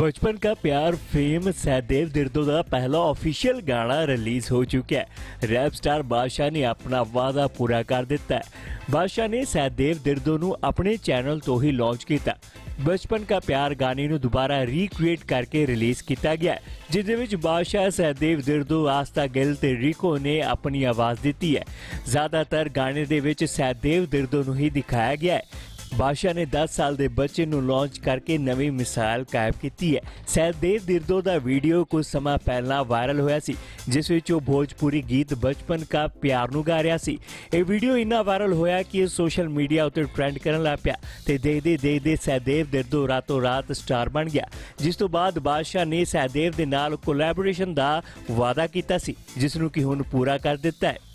बचपन का प्यार फेम सहदेव दिरदो का पहला ऑफिशियल गाना रिलीज हो चुका है। रैप स्टार बादशाह ने अपना वादा पूरा कर दिता है। बादशाह ने सहदेव दिरदो को अपने चैनल तो ही लॉन्च किया। बचपन का प्यार गाने को दोबारा रिक्रिएट करके रिलीज किया गया है, जिसदे विच बादशाह, सहदेव दिरदो, आस्था गिल ते रिको ने अपनी आवाज़ दी है। ज़्यादातर गाने दे विच सहदेव दिरदो को ही दिखाया गया है। बादशाह ने 10 साल के बच्चे को लॉन्च करके नवी मिसाल कायम की है। सहदेव दिरदो का वीडियो कुछ समय पहला वायरल होया सी, जिस विच वो भोजपुरी गीत बचपन का प्यार नू गा रहा सी। ये वीडियो इन्ना वायरल होया कि सोशल मीडिया उत्ते ट्रेंड करन लग पिया ते देखदे देखदे सहदेव दिरदो रातों रात स्टार बन गया। जिस तो बाद बादशाह ने सहदेव दे नाल कोलैबोरेशन का वादा किया सी, जिसनू कि हुण पूरा कर दिता है।